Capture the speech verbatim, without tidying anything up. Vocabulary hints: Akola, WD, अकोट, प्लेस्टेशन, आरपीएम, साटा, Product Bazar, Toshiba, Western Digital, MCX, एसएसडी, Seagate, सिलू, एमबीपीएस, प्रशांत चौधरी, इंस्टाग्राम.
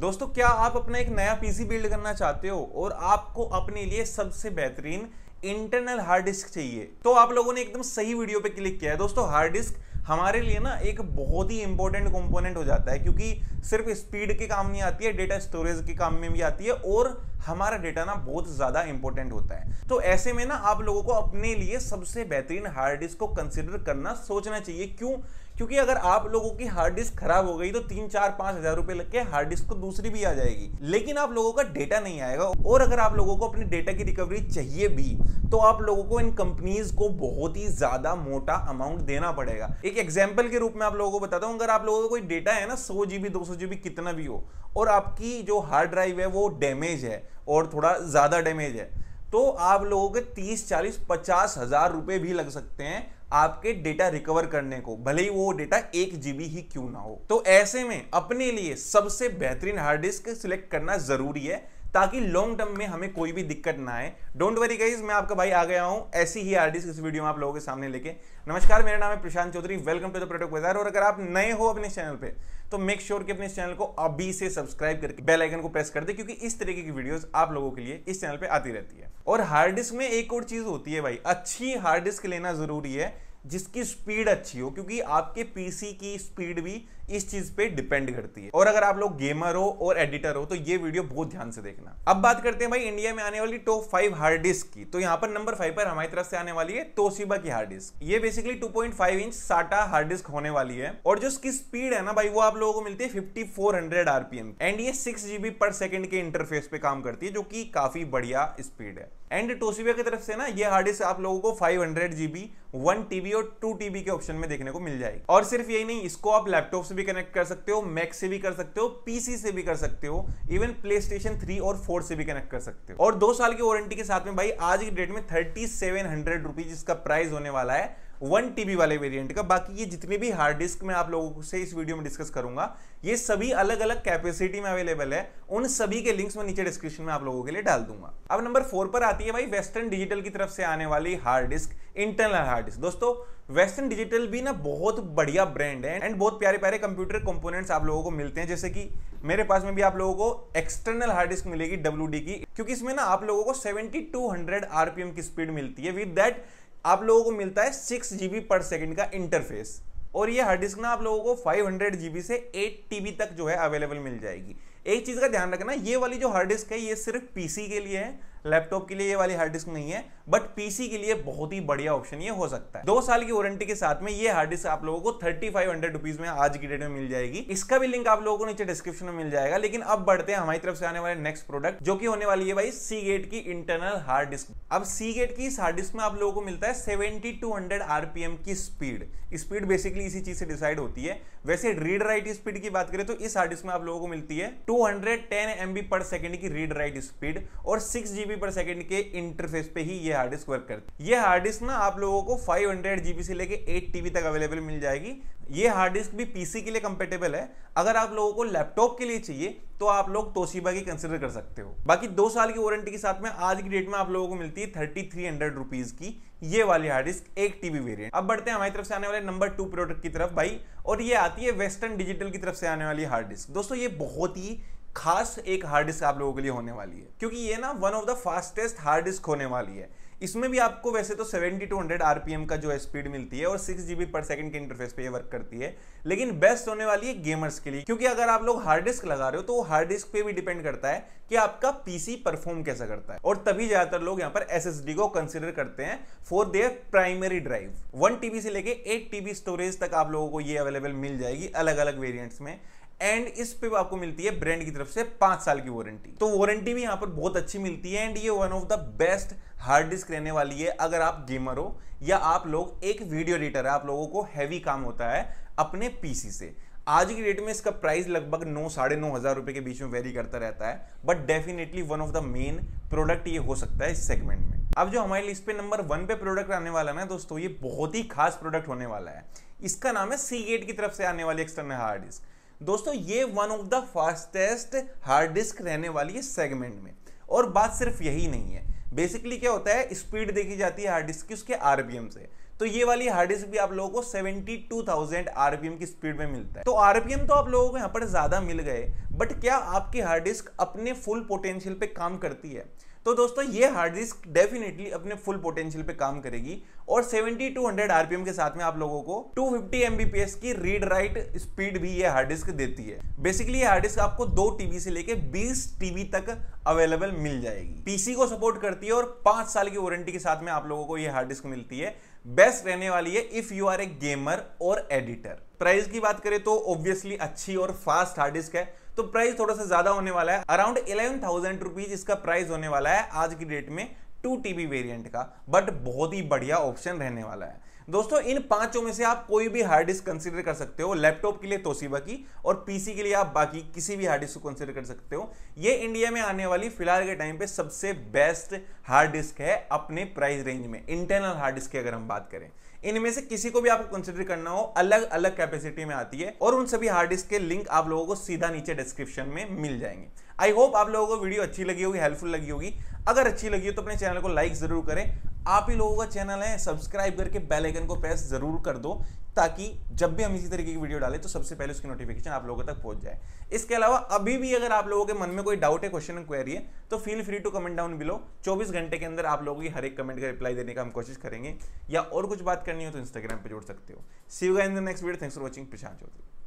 दोस्तों, क्या आप अपना एक नया पीसी बिल्ड करना चाहते हो और आपको अपने लिए सबसे बेहतरीन इंटरनल हार्ड डिस्क चाहिए, तो आप लोगों ने एकदम सही वीडियो पे क्लिक किया है। दोस्तों, हार्ड डिस्क हमारे लिए ना एक बहुत ही इंपॉर्टेंट कंपोनेंट हो जाता है, क्योंकि सिर्फ स्पीड के काम नहीं आती है, डेटा स्टोरेज के काम में भी आती है और हमारा डेटा ना बहुत ज़्यादा इंपॉर्टेंट होता है। तो ऐसे में ना आप लोगों को अपने लिए सबसे बेहतरीन हार्ड डिस्क को कंसिडर करना सोचना चाहिए। क्यों? क्योंकि अगर आप लोगों की हार्ड डिस्क खराब हो गई तो तीन चार पाँच हज़ार रुपये लग के हार्ड डिस्क को दूसरी भी आ जाएगी, लेकिन आप लोगों का डेटा नहीं आएगा। और अगर आप लोगों को अपने डेटा की रिकवरी चाहिए भी तो आप लोगों को इन कंपनीज को बहुत ही ज़्यादा मोटा अमाउंट देना पड़ेगा। एक एग्जाम्पल के रूप में आप लोगों को बताता हूँ, अगर आप लोगों का कोई डेटा है ना सौ जी बी दो सौ जी बी कितना भी हो और आपकी जो हार्ड ड्राइव है वो डैमेज है और थोड़ा ज़्यादा डैमेज है, तो आप लोगों के तीस चालीस पचास हज़ार रुपये भी लग सकते हैं आपके डेटा रिकवर करने को, भले ही वो डेटा एक जीबी ही क्यों ना हो। तो ऐसे में अपने लिए सबसे बेहतरीन हार्ड डिस्क सिलेक्ट करना ज़रूरी है ताकि लॉन्ग टर्म में हमें कोई भी दिक्कत ना आए। डोंट वरी गाइज, मैं आपका भाई आ गया हूँ ऐसी ही हार्ड डिस्क इस वीडियो में आप लोगों के सामने लेके। नमस्कार, मेरा नाम है प्रशांत चौधरी, welcome to the product Bazaar. और अगर आप नए हो अपने चैनल पे तो मेक श्योर कि अपने इस चैनल को अभी से सब्सक्राइब करके बेल आइकन को प्रेस कर दे, क्योंकि इस तरीके की वीडियोस आप लोगों के लिए इस चैनल पे आती रहती है। और हार्ड डिस्क में एक और चीज होती है भाई, अच्छी हार्ड डिस्क लेना जरूरी है जिसकी स्पीड अच्छी हो, क्योंकि आपके पीसी की स्पीड भी इस चीज पे डिपेंड करती है। और अगर आप लोग गेमर हो और एडिटर हो तो ये वीडियो बहुत ध्यान से देखना। अब बात करते हैं भाई इंडिया में आने वाली टॉप फाइव हार्ड डिस्क की। तो यहाँ पर नंबर फाइव पर हमारी तरफ से आने वाली है तोशिबा की हार्ड डिस्क। ये basically two point five inch साटा hard disk होने वाली है और जो इसकी स्पीड है ना भाई वो आप लोगों को मिलती है fifty four hundred आरपीएम, and ये सिक्स जीबी पर सेकेंड के इंटरफेस पे काम करती है, जो की काफी बढ़िया स्पीड है। एंड तोशिबा की तरफ से ना ये हार्ड डिस्क आप लोगों को five hundred GB one TB और टू टीबी के ऑप्शन में देखने को मिल जाएगी। और सिर्फ यही नहीं, इसको आप लैपटॉप से भी कनेक्ट कर सकते हो, मैक से भी कर सकते हो, पीसी से भी कर सकते हो, इवन प्लेस्टेशन थ्री और फोर से भी कनेक्ट कर सकते हो। और दो साल की वारंटी के साथ में भाई आज की डेट में थर्टी सेवन हंड्रेड रुपीज इसका प्राइस होने वाला है वन टीबी वाले वेरिएंट का। बाकी ये जितने भी हार्ड डिस्क मैं आप लोगों से इस वीडियो में डिस्कस करूंगा ये सभी अलग अलग कैपेसिटी में अवेलेबल है, उन सभी के लिंक्स मैं नीचे डिस्क्रिप्शन में आप लोगों के लिए डाल दूंगा। अब नंबर फोर पर आती है भाई वेस्टर्न डिजिटल की तरफ से आने वाली hard disk, internal hard disk. दोस्तों, वेस्टर्न डिजिटल भी ना बहुत बढ़िया ब्रांड है एंड बहुत प्यारे प्यारे कंप्यूटर कंपोनेंट्स आप लोगों को मिलते हैं। जैसे कि मेरे पास में भी आप लोगों को एक्सटर्नल हार्ड डिस्क मिलेगी डब्ल्यू डी की, क्योंकि इसमें ना आप लोगों को सेवेंटी टू हंड्रेड आरपीएम की स्पीड मिलती है। विद दैट आप लोगों को मिलता है सिक्स जीबी पर सेकंड का इंटरफेस। और ये हार्ड डिस्क ना आप लोगों को फाइव हंड्रेड जीबी से एट टीबी तक जो है अवेलेबल मिल जाएगी। एक चीज़ का ध्यान रखना, ये वाली जो हार्ड डिस्क है ये सिर्फ पीसी के लिए है, लैपटॉप के लिए ये वाली हार्ड डिस्क नहीं है, बट पीसी के लिए बहुत ही बढ़िया ऑप्शन ये हो सकता है। दो साल की वारंटी के साथ में ये हार्ड डिस्क आप लोगों को थर्टी फाइव हंड्रेड रुपीज में आज की डेट में मिल जाएगी। इसका भी लिंक आप लोगों को नीचे डिस्क्रिप्शन में मिल जाएगा। लेकिन अब बढ़ते हैं हमारी तरफ से आने वाले नेक्स्ट प्रोडक्ट, जो कि होने वाली है भाई सीगेट की इंटरनल हार्ड डिस्क। अब सीगेट की इस हार्ड डिस्क में आप लोगों को मिलता है सेवेंटी टू हंड्रेड आरपीएम की स्पीड। स्पीड बेसिकली इसी चीज से डिसाइड होती है। वैसे रीड राइट स्पीड की बात करें तो इस हार्ड डिस्क में आप लोगों को मिलती है two hundred ten M B पर सेकेंड की रीड राइट स्पीड और सिक्स जीबी पर सेकंड के इंटरफेस पे ही ये हार्ड डिस्क वर्क करती है। ये हार्ड डिस्क ना आप लोगों को फाइव हंड्रेड जीबी से लेके एट टीबी तक अवेलेबल मिल जाएगी। ये हार्ड डिस्क भी पीसी के लिए कंपेटेबल है। अगर आप लोगों को लैपटॉप के लिए चाहिए तो आप लोग तोशिबा की कंसिडर कर सकते हो। बाकी दो साल की वारंटी के साथ में आज की डेट में आप लोगों को मिलती है थर्टी थ्री हंड्रेड रुपीज की ये वाली हार्ड डिस्क एक टीबी वेरिएंट। अब बढ़ते हैं हमारी तरफ से आने वाले नंबर टू प्रोडक्ट की तरफ भाई, और ये आती है वेस्टर्न डिजिटल की तरफ से आने वाली हार्ड डिस्क। दोस्तों, ये बहुत ही खास एक हार्ड डिस्क आप लोगों के लिए होने वाली है, क्योंकि ये ना one of the fastest hard disk होने वाली है। इसमें भी आपको वैसे तो सेवेंटी टू हंड्रेड आरपीएम का जो है स्पीड मिलती है और सिक्स जीबी पर सेकंड के इंटरफेस पे ये वर्क करती है, लेकिन बेस्ट होने वाली है गेमर्स के लिए, क्योंकि अगर आप लोग हार्ड डिस्क लगा रहे हो तो हार्ड डिस्क पे भी डिपेंड करता है कि आपका पीसी परफॉर्म कैसा करता है। और तभी ज्यादातर लोग यहाँ पर एसएसडी को कंसिडर करते हैं for their primary drive. One TB से लेके एट टीबी स्टोरेज तक आप लोगों को ये अवेलेबल मिल जाएगी अलग अलग वेरियंट्स में। एंड इस पे आपको मिलती है ब्रांड की तरफ से पांच साल की वारंटी, तो वारंटी भी यहाँ पर बहुत अच्छी मिलती है। एंड ये one of the best hard disk रहने वाली है अगर आप गेमर हो या आप लोग एक वीडियो एडिटर है, आप लोगों को हैवी काम होता है अपने पीसी से। आज की डेट में इसका प्राइस लगभग नौ साढ़े नौ हज़ार रुपये के बीच में वेरी करता रहता है, but definitely one of the main product ये हो सकता है इस सेगमेंट में। अब जो हमारी लिस्ट पे नंबर वन पे प्रोडक्ट आने वाला है ना दोस्तों, ये बहुत ही खास प्रोडक्ट होने वाला है। इसका नाम है सीगेट की तरफ से आने वाली एक्सटर्नल हार्ड डिस्क। दोस्तों, ये one of the fastest hard disk रहने वाली है सेगमेंट में। और बात सिर्फ यही नहीं है, बेसिकली क्या होता है, स्पीड देखी जाती है हार्ड डिस्क की उसके आरपीएम से। तो ये वाली हार्ड डिस्क भी आप लोगों को बहत्तर हज़ार आरपीएम की स्पीड में मिलता है। तो आरपीएम तो आप लोगों को यहाँ पर ज्यादा मिल गए, बट क्या आपकी हार्ड डिस्क अपने फुल पोटेंशियल पे काम करती है? तो दोस्तों ये हार्ड डिस्क डेफिनेटली अपने फुल पोटेंशियल पे काम करेगी और बहत्तर सौ आरपीएम के साथ में आप लोगों को दो सौ पचास एमबीपीएस की रीड राइट स्पीड भी ये हार्ड डिस्क देती है। बेसिकली ये हार्ड डिस्क आपको दो टीबी से लेके बीस टीबी तक अवेलेबल मिल जाएगी। पीसी को सपोर्ट करती है और पांच साल की वारंटी के साथ में आप लोगों को ये हार्ड डिस्क मिलती है। बेस्ट रहने वाली है if you are a gamer और एडिटर। प्राइस की बात करें तो ऑब्वियसली अच्छी और फास्ट हार्ड डिस्क है, तो प्राइस थोड़ा सा ज्यादा होने वाला है। अराउंड इलेवन थाउजेंड रुपीज इसका प्राइस होने वाला है आज की डेट में टू टीबी वेरिएंट का, बट बहुत ही बढ़िया ऑप्शन रहने वाला है। दोस्तों इन पांचों में से आप कोई भी हार्ड डिस्क कंसीडर कर सकते हो। लैपटॉप के लिए तोशिबा की और पीसी के लिए आप बाकी किसी भी हार्ड डिस्क को कंसीडर कर सकते हो। ये इंडिया में आने वाली फिलहाल के टाइम पे सबसे बेस्ट हार्ड डिस्क है अपने प्राइस रेंज में। इंटरनल हार्ड डिस्क की अगर हम बात करें, इनमें से किसी को भी आपको कंसीडर करना हो, अलग अलग कैपेसिटी में आती है और उन सभी हार्ड डिस्क के लिंक आप लोगों को सीधा नीचे डिस्क्रिप्शन में मिल जाएंगे। आई होप आप लोगों को वीडियो अच्छी लगी होगी, हेल्पफुल लगी होगी। अगर अच्छी लगी हो तो अपने चैनल को लाइक जरूर करें। आप ही लोगों का चैनल है, सब्सक्राइब करके बेल आइकन को प्रेस जरूर कर दो ताकि जब भी हम इसी तरीके की वीडियो डालें तो सबसे पहले उसकी नोटिफिकेशन आप लोगों तक पहुंच जाए। इसके अलावा अभी भी अगर आप लोगों के मन में कोई डाउट है, क्वेश्चन क्वेरी है, तो feel free to comment down below. चौबीस घंटे के अंदर आप लोगों की हर एक कमेंट का रिप्लाई देने का हम कोशिश करेंगे, या और कुछ बात करनी हो तो इंस्टाग्राम पर जोड़ सकते हो। See you guys in the next video. Thanks for watching. प्रशांत चौधरी।